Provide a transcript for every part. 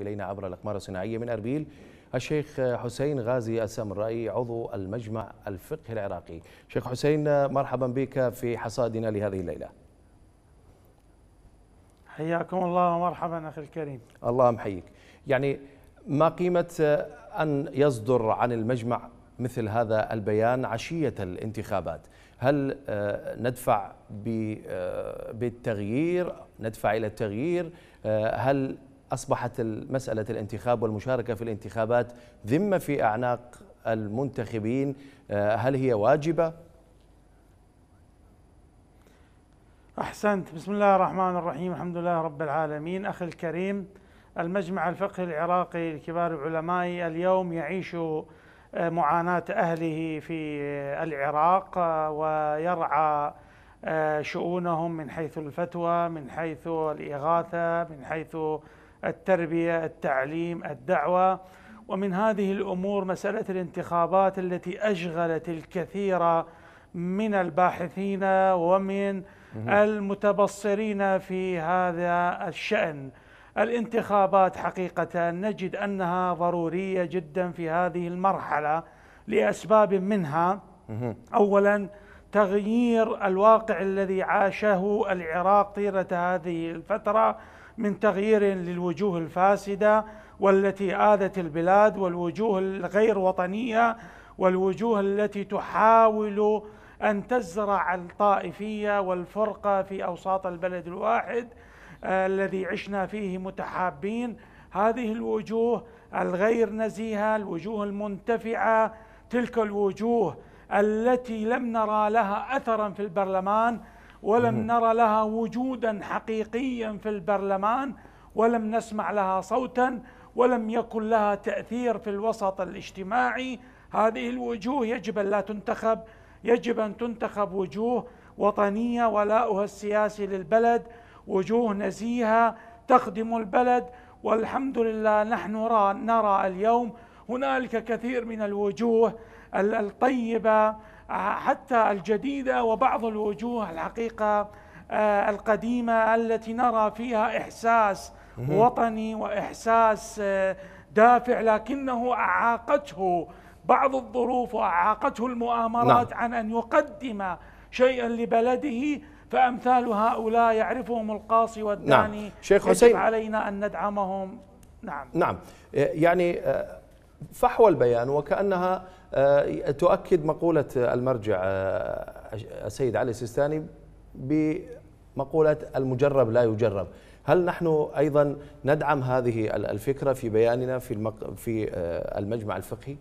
إلينا عبر الأقمار الصناعية من أربيل الشيخ حسين غازي السامرائي عضو المجمع الفقهي العراقي. شيخ حسين، مرحبا بك في حصادنا لهذه الليلة. حياكم الله ومرحبا أخي الكريم. الله محييك. يعني ما قيمة أن يصدر عن المجمع مثل هذا البيان عشية الانتخابات؟ هل ندفع بالتغيير؟ ندفع إلى التغيير؟ هل أصبحت مسألة الانتخاب والمشاركة في الانتخابات ذمة في أعناق المنتخبين؟ هل هي واجبة؟ أحسنت. بسم الله الرحمن الرحيم، الحمد لله رب العالمين. أخي الكريم، المجمع الفقهي العراقي لكبار العلماء اليوم يعيش معاناة أهله في العراق ويرعى شؤونهم من حيث الفتوى، من حيث الإغاثة، من حيث التربية، التعليم، الدعوة. ومن هذه الأمور مسألة الانتخابات التي أشغلت الكثير من الباحثين ومن المتبصرين في هذا الشأن. الانتخابات حقيقة نجد أنها ضرورية جدا في هذه المرحلة لأسباب، منها أولا تغيير الواقع الذي عاشه العراق طيلة هذه الفترة من تغيير للوجوه الفاسدة والتي آذت البلاد، والوجوه الغير وطنية، والوجوه التي تحاول أن تزرع الطائفية والفرقة في أوساط البلد الواحد الذي عشنا فيه متحابين. هذه الوجوه الغير نزيهة، الوجوه المنتفعة، تلك الوجوه التي لم نرى لها أثرا في البرلمان، ولم نرى لها وجودا حقيقيا في البرلمان، ولم نسمع لها صوتا، ولم يكن لها تأثير في الوسط الاجتماعي. هذه الوجوه يجب أن لا تنتخب، يجب أن تنتخب وجوه وطنية ولاؤها السياسي للبلد، وجوه نزيهة تخدم البلد. والحمد لله نحن نرى اليوم هنالك كثير من الوجوه الطيبة حتى الجديدة، وبعض الوجوه الحقيقة القديمة التي نرى فيها إحساس وطني وإحساس دافع، لكنه أعاقته بعض الظروف وأعاقته المؤامرات عن أن يقدم شيئا لبلده. فأمثال هؤلاء يعرفهم القاصي والداني. شيخ حسين، علينا أن ندعمهم. نعم. يعني فحوى البيان وكأنها تؤكد مقولة المرجع السيد علي السيستاني بمقولة المجرب لا يجرب. هل نحن أيضا ندعم هذه الفكرة في بياننا في المجمع الفقهي؟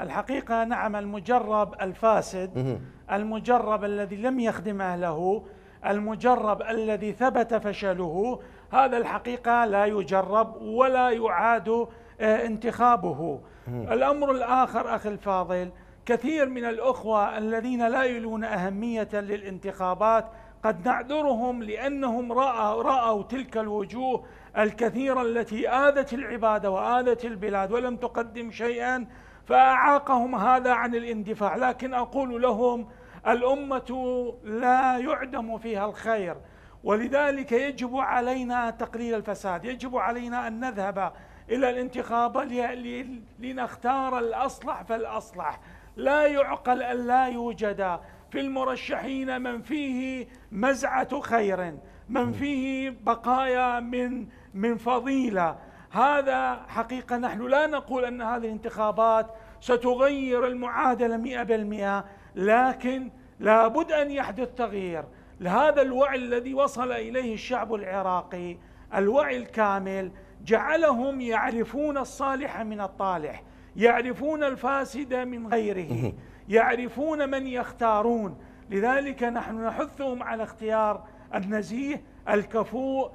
الحقيقة نعم. المجرب الفاسد، المجرب الذي لم يخدم أهله، المجرب الذي ثبت فشله، هذا الحقيقة لا يجرب ولا يعاد انتخابه. الأمر الآخر أخي الفاضل، كثير من الأخوة الذين لا يلون أهمية للانتخابات قد نعذرهم لأنهم رأوا تلك الوجوه الكثيرة التي آذت العبادة وآذت البلاد ولم تقدم شيئا، فأعاقهم هذا عن الاندفاع. لكن أقول لهم الأمة لا يعدم فيها الخير، ولذلك يجب علينا تقليل الفساد، يجب علينا أن نذهب إلى الانتخاب لنختار الأصلح فالأصلح. لا يعقل أن لا يوجد في المرشحين من فيه مزعة خير، من فيه بقايا من فضيلة. هذا حقيقة نحن لا نقول أن هذه الانتخابات ستغير المعادلة 100%، لكن لابد أن يحدث تغيير لهذا الوعي الذي وصل إليه الشعب العراقي. الوعي الكامل جعلهم يعرفون الصالح من الطالح، يعرفون الفاسد من غيره، يعرفون من يختارون. لذلك نحن نحثهم على اختيار النزيه الكفوء،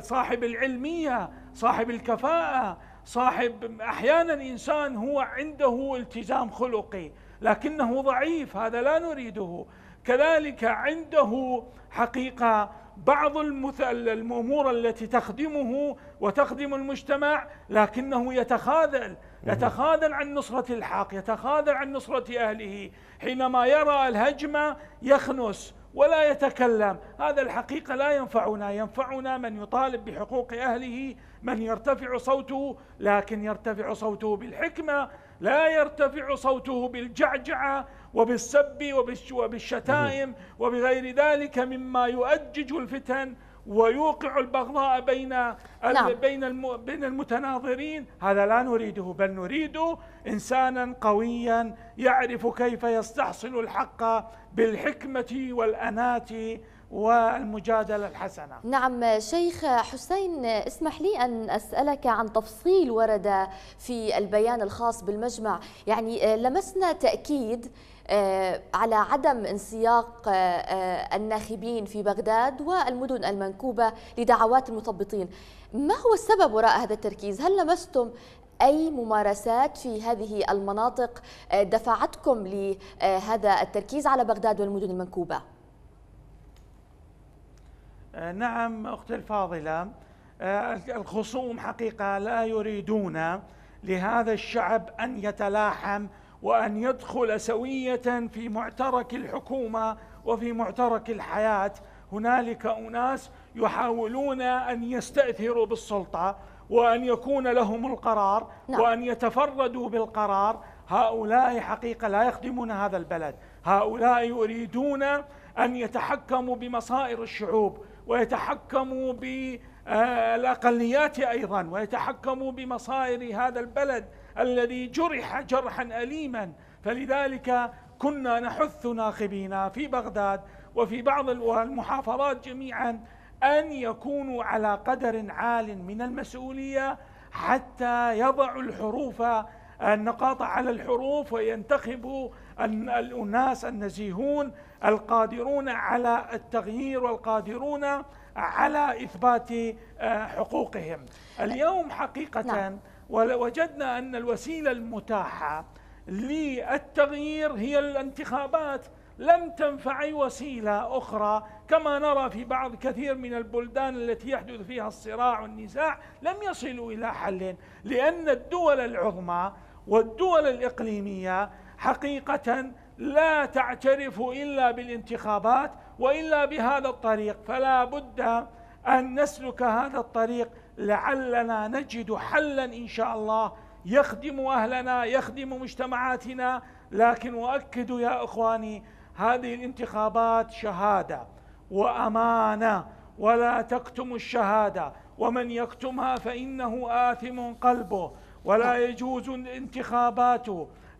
صاحب العلمية، صاحب الكفاءة، صاحب أحيانا إنسان هو عنده التزام خلقي لكنه ضعيف، هذا لا نريده. كذلك عنده حقيقة بعض الأمور التي تخدمه وتخدم المجتمع لكنه يتخاذل عن نصرة الحق، يتخاذل عن نصرة أهله. حينما يرى الهجمة يخنس ولا يتكلم. هذا الحقيقة لا ينفعنا، ينفعنا من يطالب بحقوق أهله، من يرتفع صوته، لكن يرتفع صوته بالحكمة، لا يرتفع صوته بالجعجعة وبالسب وبالشتائم وبغير ذلك مما يؤجج الفتن ويوقع البغضاء بين المتناظرين. هذا لا نريده، بل نريد إنسانا قويا يعرف كيف يستحصل الحق بالحكمة والأناة والمجادلة الحسنة. نعم شيخ حسين، اسمح لي أن أسألك عن تفصيل ورد في البيان الخاص بالمجمع، يعني لمسنا تأكيد على عدم انسياق الناخبين في بغداد والمدن المنكوبة لدعوات المثبطين، ما هو السبب وراء هذا التركيز؟ هل لمستم أي ممارسات في هذه المناطق دفعتكم لهذا التركيز على بغداد والمدن المنكوبة؟ نعم أختي الفاضلة، الخصوم حقيقة لا يريدون لهذا الشعب أن يتلاحم وأن يدخل سوية في معترك الحكومة وفي معترك الحياة. هنالك أناس يحاولون أن يستأثروا بالسلطة وأن يكون لهم القرار وأن يتفردوا بالقرار. هؤلاء حقيقة لا يخدمون هذا البلد، هؤلاء يريدون أن يتحكموا بمصائر الشعوب ويتحكموا بالأقليات أيضا ويتحكموا بمصائر هذا البلد الذي جرح جرحا أليما. فلذلك كنا نحث ناخبينا في بغداد وفي بعض المحافظات جميعا أن يكونوا على قدر عال من المسؤولية حتى يضعوا الحروف النقاط على الحروف وينتخبوا الأناس النزيهون القادرون على التغيير والقادرون على إثبات حقوقهم. اليوم حقيقة وجدنا أن الوسيلة المتاحة للتغيير هي الانتخابات، لم تنفع أي وسيلة أخرى، كما نرى في بعض كثير من البلدان التي يحدث فيها الصراع والنزاع لم يصلوا إلى حل، لأن الدول العظمى والدول الإقليمية حقيقة لا تعترف إلا بالانتخابات وإلا بهذا الطريق، فلا بد أن نسلك هذا الطريق لعلنا نجد حلا إن شاء الله يخدم أهلنا يخدم مجتمعاتنا. لكن أؤكد يا إخواني، هذه الانتخابات شهادة وأمانة، ولا تكتموا الشهادة، ومن يكتمها فإنه آثم قلبه، ولا يجوز الانتخابات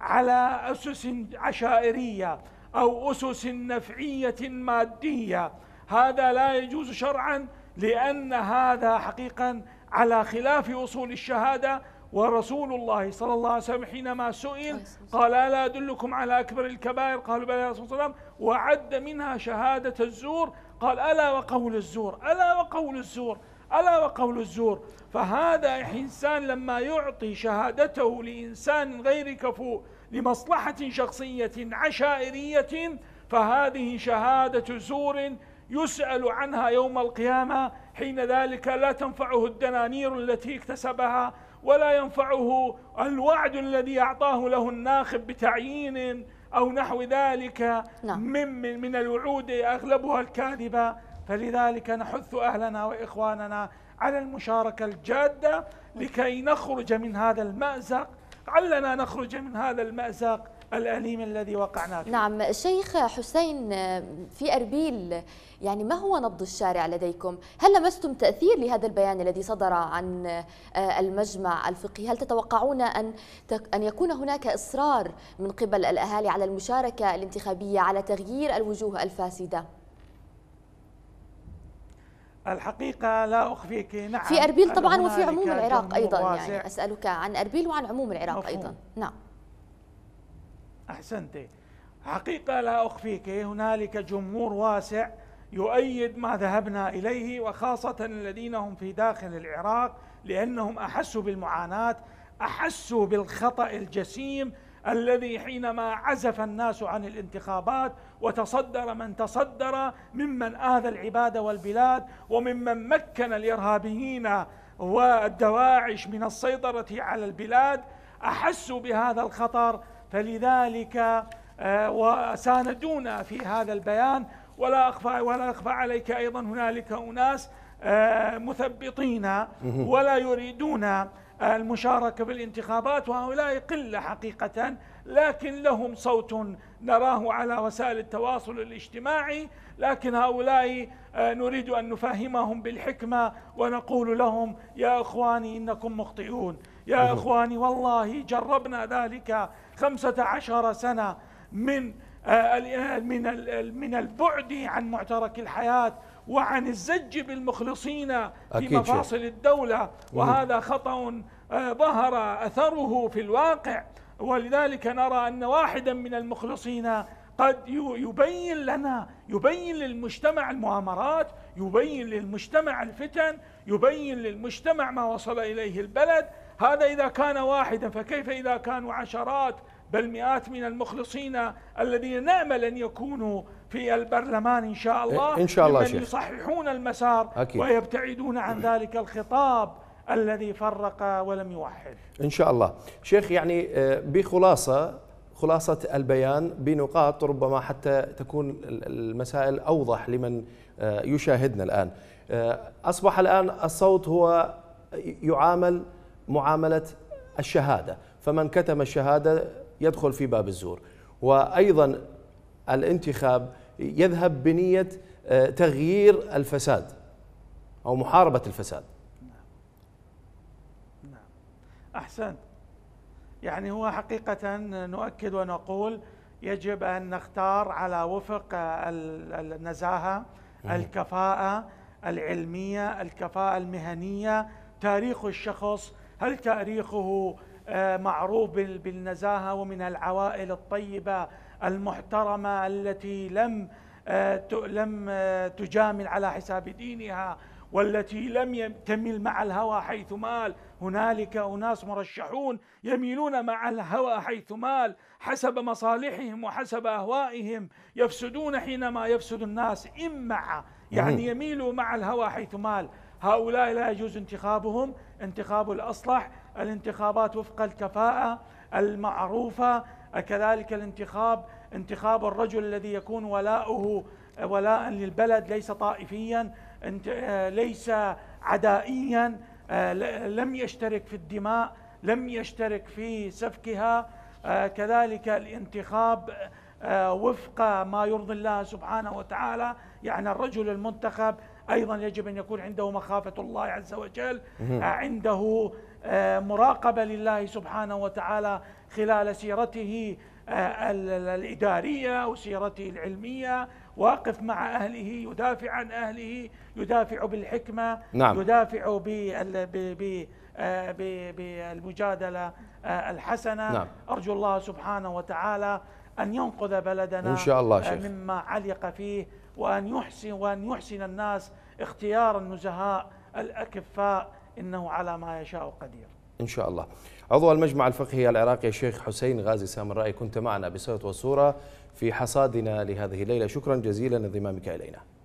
على أسس عشائرية أو أسس نفعية مادية، هذا لا يجوز شرعا، لأن هذا حقيقا على خلاف أصول الشهادة. ورسول الله صلى الله عليه وسلم حينما سئل قال ألا أدلكم على أكبر الكبائر؟ قالوا بلى يا رسول الله، وعد منها شهادة الزور، قال ألا وقول الزور، ألا وقول الزور، ألا وقول الزور. فهذا إنسان لما يعطي شهادته لإنسان غير كفؤ لمصلحة شخصية عشائرية فهذه شهادة زور يسأل عنها يوم القيامة، حين ذلك لا تنفعه الدنانير التي اكتسبها ولا ينفعه الوعد الذي أعطاه له الناخب بتعيين أو نحو ذلك من الوعود أغلبها الكاذبة. فلذلك نحث أهلنا وإخواننا على المشاركة الجادة لكي نخرج من هذا المأزق، علنا نخرج من هذا المأزق الأليم الذي وقعنا فيه. نعم شيخ حسين، في أربيل يعني ما هو نبض الشارع لديكم؟ هل لمستم تأثير لهذا البيان الذي صدر عن المجمع الفقهي؟ هل تتوقعون أن يكون هناك إصرار من قبل الأهالي على المشاركة الانتخابية، على تغيير الوجوه الفاسدة؟ الحقيقة لا أخفيك، نعم، في أربيل طبعا وفي عموم العراق أيضا، يعني أسألك عن أربيل وعن عموم العراق أيضا. نعم أحسنتي، حقيقة لا أخفيك هنالك جمهور واسع يؤيد ما ذهبنا إليه، وخاصة الذين هم في داخل العراق، لأنهم أحسوا بالمعاناة، أحسوا بالخطأ الجسيم الذي حينما عزف الناس عن الانتخابات وتصدر من تصدر ممن آذى العباد والبلاد وممن مكن الإرهابيين والدواعش من السيطرة على البلاد، أحسوا بهذا الخطر، فلذلك وساندونا في هذا البيان ولا أخفى عليك أيضا هنالك أناس مثبطين ولا يريدون المشاركة بالانتخابات، وهؤلاء قلة حقيقة، لكن لهم صوت نراه على وسائل التواصل الاجتماعي. لكن هؤلاء نريد أن نفهمهم بالحكمة ونقول لهم يا إخواني إنكم مخطئون، يا إخواني والله جربنا ذلك 15 سنة من البعد عن معترك الحياة وعن الزج بالمخلصين في مفاصل الدولة، وهذا خطأ ظهر أثره في الواقع. ولذلك نرى أن واحدا من المخلصين قد يبين لنا، يبين للمجتمع المؤامرات، يبين للمجتمع الفتن، يبين للمجتمع ما وصل إليه البلد. هذا إذا كان واحدا، فكيف إذا كانوا عشرات بل مئات من المخلصين الذين نأمل أن يكونوا في البرلمان إن شاء الله، إن شاء الله لمن يصححون المسار ويبتعدون عن ذلك الخطاب الذي فرق ولم يوحد إن شاء الله. شيخ، يعني بخلاصة البيان بنقاط ربما حتى تكون المسائل أوضح لمن يشاهدنا الآن، أصبح الآن الصوت هو يعامل معاملة الشهادة، فمن كتم الشهادة يدخل في باب الزور، وأيضا الانتخاب يذهب بنية تغيير الفساد أو محاربة الفساد. نعم أحسنت. يعني هو حقيقة نؤكد ونقول يجب أن نختار على وفق النزاهة، الكفاءة العلمية، الكفاءة المهنية، تاريخ الشخص، هل تاريخه معروف بالنزاهة ومن العوائل الطيبة المحترمة التي لم تجامل على حساب دينها والتي لم تميل مع الهوى حيث مال. هنالك أناس مرشحون يميلون مع الهوى حيث مال حسب مصالحهم وحسب أهوائهم، يفسدون حينما يفسد الناس إما يعني يميلوا مع الهوى حيث مال. هؤلاء لا يجوز انتخابهم، انتخاب الأصلح، الانتخابات وفق الكفاءة المعروفة، كذلك الانتخاب انتخاب الرجل الذي يكون ولاؤه ولاء للبلد، ليس طائفيا، ليس عدائيا، لم يشترك في الدماء، لم يشترك في سفكها. كذلك الانتخاب وفق ما يرضي الله سبحانه وتعالى، يعني الرجل المنتخب أيضا يجب أن يكون عنده مخافة الله عز وجل، عنده مراقبة لله سبحانه وتعالى خلال سيرته الإدارية وسيرته العلمية، واقف مع أهله، يدافع عن أهله، يدافع بالحكمة، نعم. يدافع بالمجادلة الحسنة، نعم. أرجو الله سبحانه وتعالى أن ينقذ بلدنا إن شاء الله شيخ مما علق فيه، وأن يحسن الناس اختيار النزهاء الأكفاء، إنه على ما يشاء قدير إن شاء الله. عضو المجمع الفقهي العراقي الشيخ حسين غازي السامرائي، كنت معنا بصوت وصورة في حصادنا لهذه الليلة، شكرا جزيلا لانضمامك إلينا.